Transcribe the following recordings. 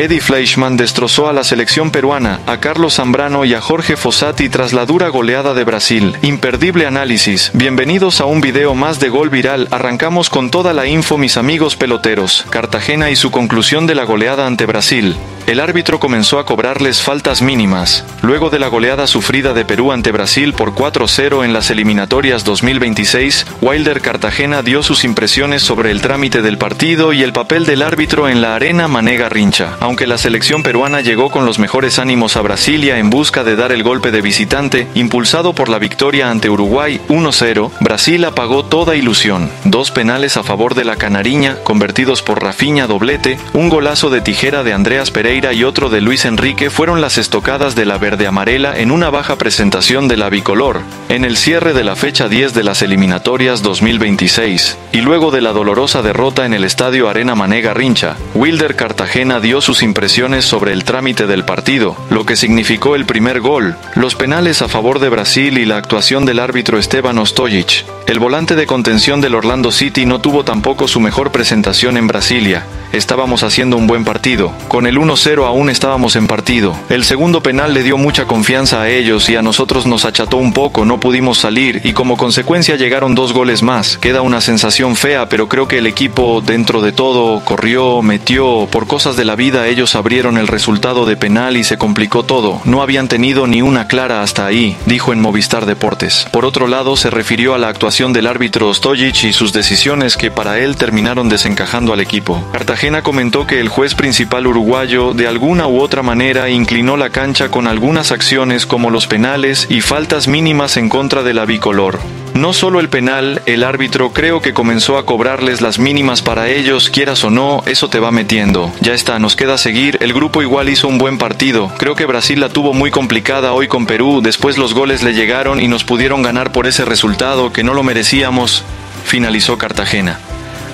Eddie Fleischman destrozó a la selección peruana, a Carlos Zambrano y a Jorge Fossati tras la dura goleada de Brasil. Imperdible análisis. Bienvenidos a un video más de Gol Viral. Arrancamos con toda la info, mis amigos peloteros. Cartagena y su conclusión de la goleada ante Brasil. El árbitro comenzó a cobrarles faltas mínimas, luego de la goleada sufrida de Perú ante Brasil por 4-0 en las eliminatorias 2026, Wilder Cartagena dio sus impresiones sobre el trámite del partido y el papel del árbitro en la Arena Mané Garrincha. Aunque la selección peruana llegó con los mejores ánimos a Brasilia en busca de dar el golpe de visitante, impulsado por la victoria ante Uruguay 1-0, Brasil apagó toda ilusión. Dos penales a favor de la canariña, convertidos por Rafinha Doblete, un golazo de tijera de Andreas Pereira y otro de Luis Enrique fueron las estocadas de la verde-amarela en una baja presentación de la bicolor, en el cierre de la fecha 10 de las eliminatorias 2026, y luego de la dolorosa derrota en el estadio Arena Mané Garrincha. Wilder Cartagena dio sus impresiones sobre el trámite del partido, lo que significó el primer gol, los penales a favor de Brasil y la actuación del árbitro Esteban Ostojic. El volante de contención del Orlando City no tuvo tampoco su mejor presentación en Brasilia. Estábamos haciendo un buen partido, con el 1-0 aún estábamos en partido. El segundo penal le dio mucha confianza a ellos y a nosotros nos acható un poco, no pudimos salir y como consecuencia llegaron dos goles más. Queda una sensación fea, pero creo que el equipo dentro de todo corrió, metió, por cosas de la vida ellos abrieron el resultado de penal y se complicó todo. No habían tenido ni una clara hasta ahí, dijo en Movistar Deportes. Por otro lado, se refirió a la actuación del árbitro Ostojic y sus decisiones que para él terminaron desencajando al equipo. Cartagena comentó que el juez principal uruguayo de alguna u otra manera inclinó la cancha con algunas acciones como los penales y faltas mínimas en contra de la bicolor. No solo el penal, el árbitro creo que comenzó a cobrarles las mínimas para ellos, quieras o no, eso te va metiendo. Ya está, nos queda seguir, el grupo igual hizo un buen partido, creo que Brasil la tuvo muy complicada hoy con Perú, después los goles le llegaron y nos pudieron ganar por ese resultado que no lo merecíamos, finalizó Cartagena.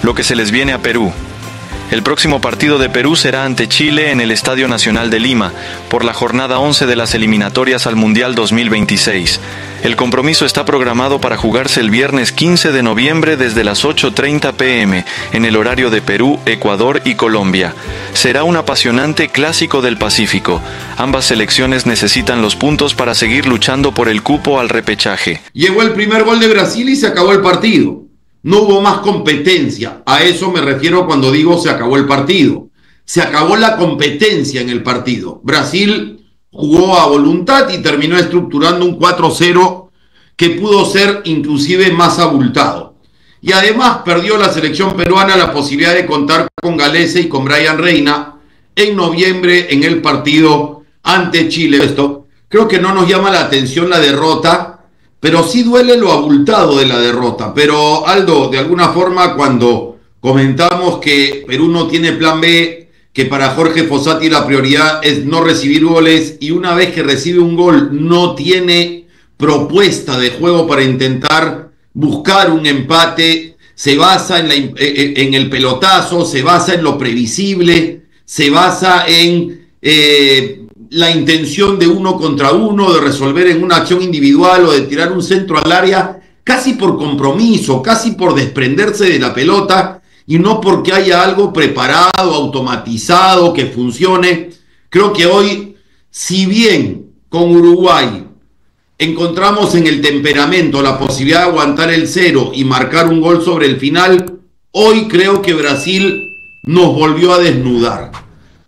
Lo que se les viene a Perú. El próximo partido de Perú será ante Chile en el Estadio Nacional de Lima, por la jornada 11 de las eliminatorias al Mundial 2026. El compromiso está programado para jugarse el viernes 15 de noviembre desde las 8:30 p.m., en el horario de Perú, Ecuador y Colombia. Será un apasionante clásico del Pacífico. Ambas selecciones necesitan los puntos para seguir luchando por el cupo al repechaje. Llegó el primer gol de Brasil y se acabó el partido. No hubo más competencia. A eso me refiero cuando digo se acabó el partido. Se acabó la competencia en el partido. Brasil jugó a voluntad y terminó estructurando un 4-0 que pudo ser inclusive más abultado. Y además perdió la selección peruana la posibilidad de contar con Galeza y con Bryan Reina en noviembre en el partido ante Chile. Esto creo que no nos llama la atención la derrota, pero sí duele lo abultado de la derrota. Pero Aldo, de alguna forma cuando comentamos que Perú no tiene plan B, que para Jorge Fossati la prioridad es no recibir goles, y una vez que recibe un gol no tiene propuesta de juego para intentar buscar un empate, se basa en el pelotazo, se basa en lo previsible, se basa en la intención de uno contra uno, de resolver en una acción individual o de tirar un centro al área, casi por compromiso, casi por desprenderse de la pelota y no porque haya algo preparado, automatizado, que funcione. Creo que hoy, si bien con Uruguay encontramos en el temperamento la posibilidad de aguantar el cero y marcar un gol sobre el final, hoy creo que Brasil nos volvió a desnudar.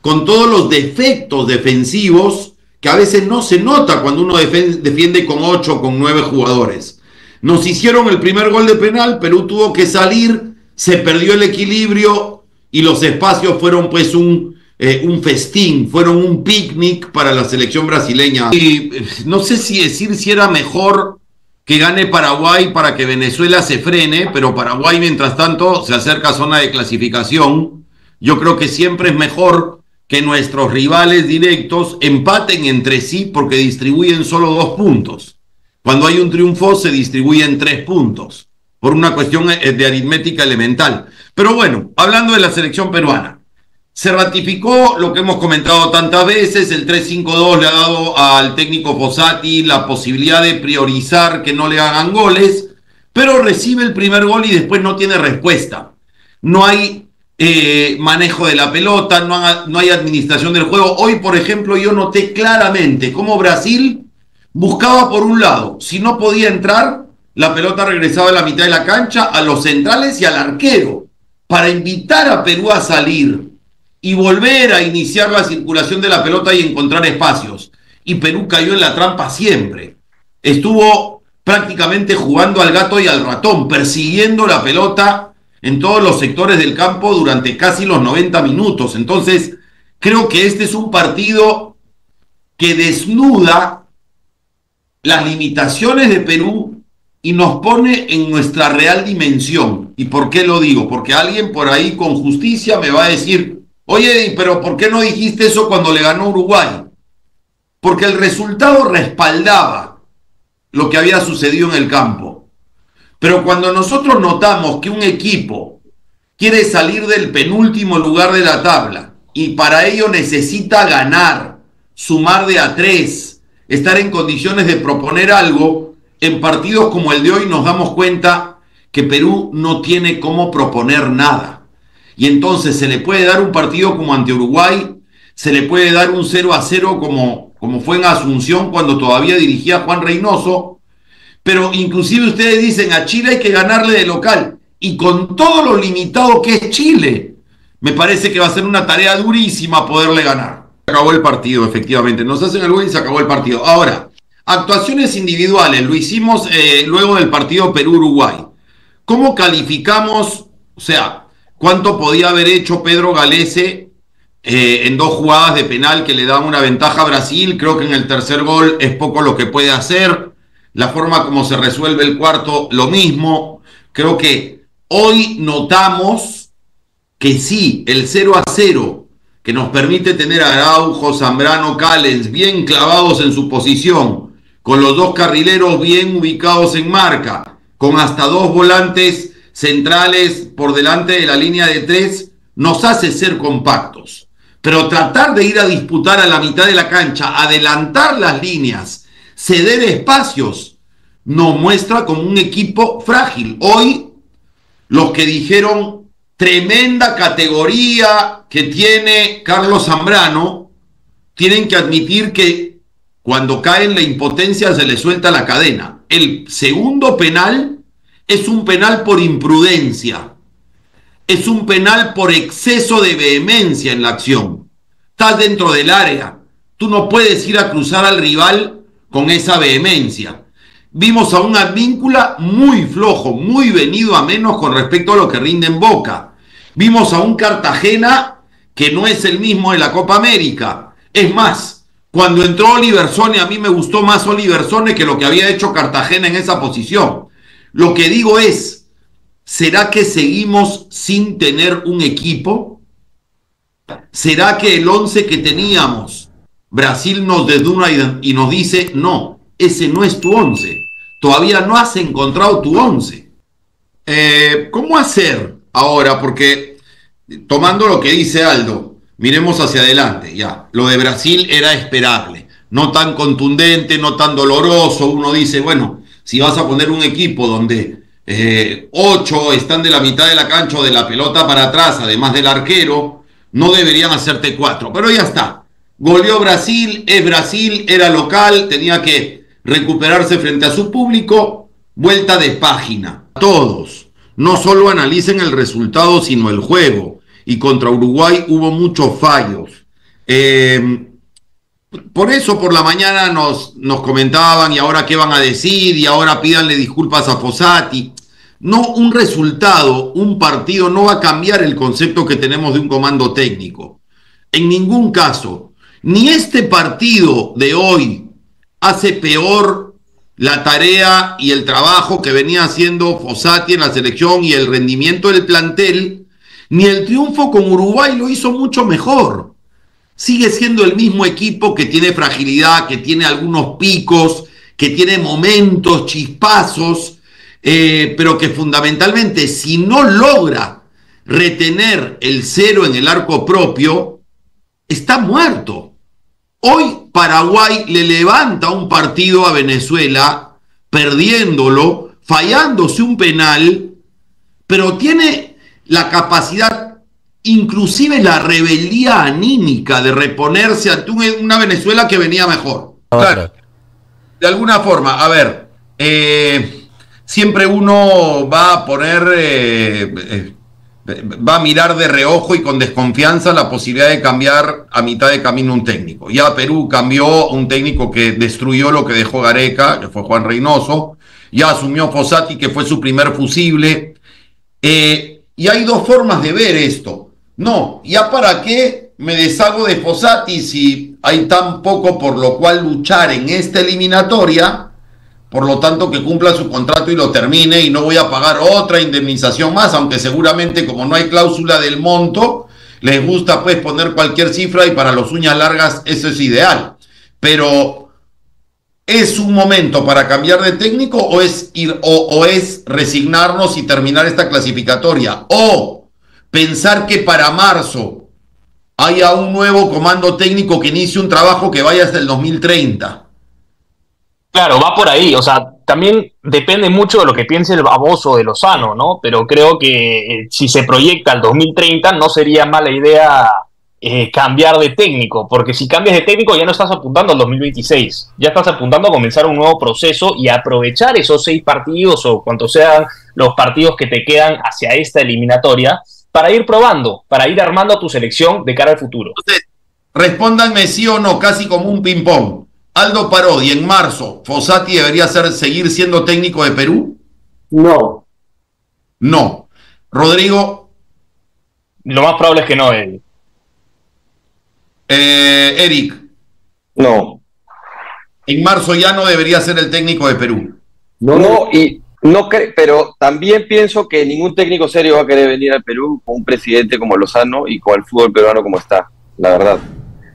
Con todos los defectos defensivos, que a veces no se nota cuando uno defiende con 8, con 9 jugadores. Nos hicieron el primer gol de penal, Perú tuvo que salir, se perdió el equilibrio y los espacios fueron pues un festín, fueron un picnic para la selección brasileña. Y no sé si decir si era mejor que gane Paraguay para que Venezuela se frene, pero Paraguay mientras tanto se acerca a zona de clasificación. Yo creo que siempre es mejor que nuestros rivales directos empaten entre sí porque distribuyen solo 2 puntos. Cuando hay un triunfo se distribuyen 3 puntos, por una cuestión de aritmética elemental. Pero bueno, hablando de la selección peruana, se ratificó lo que hemos comentado tantas veces, el 3-5-2 le ha dado al técnico Fossati la posibilidad de priorizar que no le hagan goles, pero recibe el primer gol y después no tiene respuesta. No hay manejo de la pelota, no hay administración del juego. Hoy, por ejemplo, yo noté claramente cómo Brasil buscaba por un lado. Si no podía entrar, la pelota regresaba a la mitad de la cancha, a los centrales y al arquero, para invitar a Perú a salir y volver a iniciar la circulación de la pelota y encontrar espacios. Y Perú cayó en la trampa siempre. Estuvo prácticamente jugando al gato y al ratón, persiguiendo la pelota en todos los sectores del campo durante casi los 90 minutos. Entonces, creo que este es un partido que desnuda las limitaciones de Perú y nos pone en nuestra real dimensión. ¿Y por qué lo digo? Porque alguien por ahí con justicia me va a decir: oye, pero ¿por qué no dijiste eso cuando le ganó Uruguay? Porque el resultado respaldaba lo que había sucedido en el campo. Pero cuando nosotros notamos que un equipo quiere salir del penúltimo lugar de la tabla y para ello necesita ganar, sumar de a 3, estar en condiciones de proponer algo, en partidos como el de hoy nos damos cuenta que Perú no tiene cómo proponer nada. Y entonces se le puede dar un partido como ante Uruguay, se le puede dar un 0-0 como fue en Asunción cuando todavía dirigía Juan Reynoso, pero inclusive ustedes dicen: a Chile hay que ganarle de local, y con todo lo limitado que es Chile, me parece que va a ser una tarea durísima poderle ganar. Se acabó el partido, efectivamente, nos hacen el gol y se acabó el partido. Ahora, actuaciones individuales, lo hicimos luego del partido Perú-Uruguay. ¿Cómo calificamos? O sea, ¿cuánto podía haber hecho Pedro Galese en 2 jugadas de penal que le dan una ventaja a Brasil? Creo que en el tercer gol es poco lo que puede hacer. La forma como se resuelve el cuarto, lo mismo. Creo que hoy notamos que sí, el 0-0 que nos permite tener a Araujo, Zambrano, Calens bien clavados en su posición, con los 2 carrileros bien ubicados en marca, con hasta 2 volantes centrales por delante de la línea de 3, nos hace ser compactos. Pero tratar de ir a disputar a la mitad de la cancha, adelantar las líneas, ceder espacios, nos muestra como un equipo frágil. Hoy, los que dijeron tremenda categoría que tiene Carlos Zambrano, tienen que admitir que cuando cae en la impotencia se le suelta la cadena. El segundo penal es un penal por imprudencia. Es un penal por exceso de vehemencia en la acción. Estás dentro del área. Tú no puedes ir a cruzar al rival con esa vehemencia. Vimos a un Advíncula muy flojo, muy venido a menos con respecto a lo que rinde en Boca. Vimos a un Cartagena que no es el mismo de la Copa América. Es más, cuando entró Oliver Sone, a mí me gustó más Oliver Sone que lo que había hecho Cartagena en esa posición. Lo que digo es: ¿será que seguimos sin tener un equipo? ¿Será que el 11 que teníamos, Brasil nos desduna y nos dice: no, ese no es tu 11? Todavía no has encontrado tu 11. ¿Cómo hacer ahora? Porque tomando lo que dice Aldo, miremos hacia adelante. Ya, lo de Brasil era esperable. No tan contundente, no tan doloroso. Uno dice: bueno, si vas a poner un equipo donde 8 están de la mitad de la cancha o de la pelota para atrás, además del arquero, no deberían hacerte 4, pero ya está. Goleó Brasil, es Brasil, era local, tenía que recuperarse frente a su público. Vuelta de página. Todos, no solo analicen el resultado, sino el juego. Y contra Uruguay hubo muchos fallos. Por eso por la mañana nos comentaban: y ahora qué van a decir, y ahora pídanle disculpas a Fossati. No, un resultado, un partido no va a cambiar el concepto que tenemos de un comando técnico. En ningún caso, ni este partido de hoy hace peor la tarea y el trabajo que venía haciendo Fossati en la selección y el rendimiento del plantel, ni el triunfo con Uruguay lo hizo mucho mejor. Sigue siendo el mismo equipo que tiene fragilidad, que tiene algunos picos, que tiene momentos, chispazos, pero que fundamentalmente, si no logra retener el 0 en el arco propio, está muerto. Hoy Paraguay le levanta un partido a Venezuela, perdiéndolo, fallándose un penal, pero tiene la capacidad inclusive la rebeldía anímica de reponerse ante una Venezuela que venía mejor. Claro. De alguna forma, a ver, siempre uno va a poner, va a mirar de reojo y con desconfianza la posibilidad de cambiar a mitad de camino un técnico. Ya Perú cambió un técnico que destruyó lo que dejó Gareca, que fue Juan Reynoso. Ya asumió Fossati, que fue su primer fusible. Y hay dos formas de ver esto. No, ¿ya para qué me deshago de Fossati si hay tan poco por lo cual luchar en esta eliminatoria? Por lo tanto, que cumpla su contrato y lo termine, y no voy a pagar otra indemnización más, aunque seguramente, como no hay cláusula del monto, les gusta pues poner cualquier cifra, y para los uñas largas eso es ideal. Pero ¿es un momento para cambiar de técnico, o es ir, o es resignarnos y terminar esta clasificatoria, o pensar que para marzo haya un nuevo comando técnico que inicie un trabajo que vaya hasta el 2030? Claro, va por ahí. O sea, también depende mucho de lo que piense el baboso de Lozano, ¿no? Pero creo que si se proyecta al 2030 no sería mala idea cambiar de técnico, porque si cambias de técnico ya no estás apuntando al 2026, ya estás apuntando a comenzar un nuevo proceso y aprovechar esos 6 partidos o cuantos sean los partidos que te quedan hacia esta eliminatoria para ir probando, para ir armando a tu selección de cara al futuro. Entonces, respóndanme sí o no, casi como un ping-pong. Aldo Parodi, en marzo, ¿Fossati debería seguir siendo técnico de Perú? No. No. ¿Rodrigo? Lo más probable es que no, Eric. Eric. No. En marzo ya no debería ser el técnico de Perú. No, no, y no, pero también pienso que ningún técnico serio va a querer venir al Perú con un presidente como Lozano y con el fútbol peruano como está, la verdad.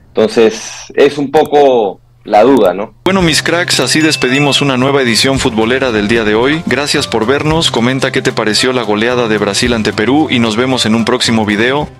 Entonces, es un poco la duda, ¿no? Bueno, mis cracks, así despedimos una nueva edición futbolera del día de hoy. Gracias por vernos, comenta qué te pareció la goleada de Brasil ante Perú y nos vemos en un próximo video.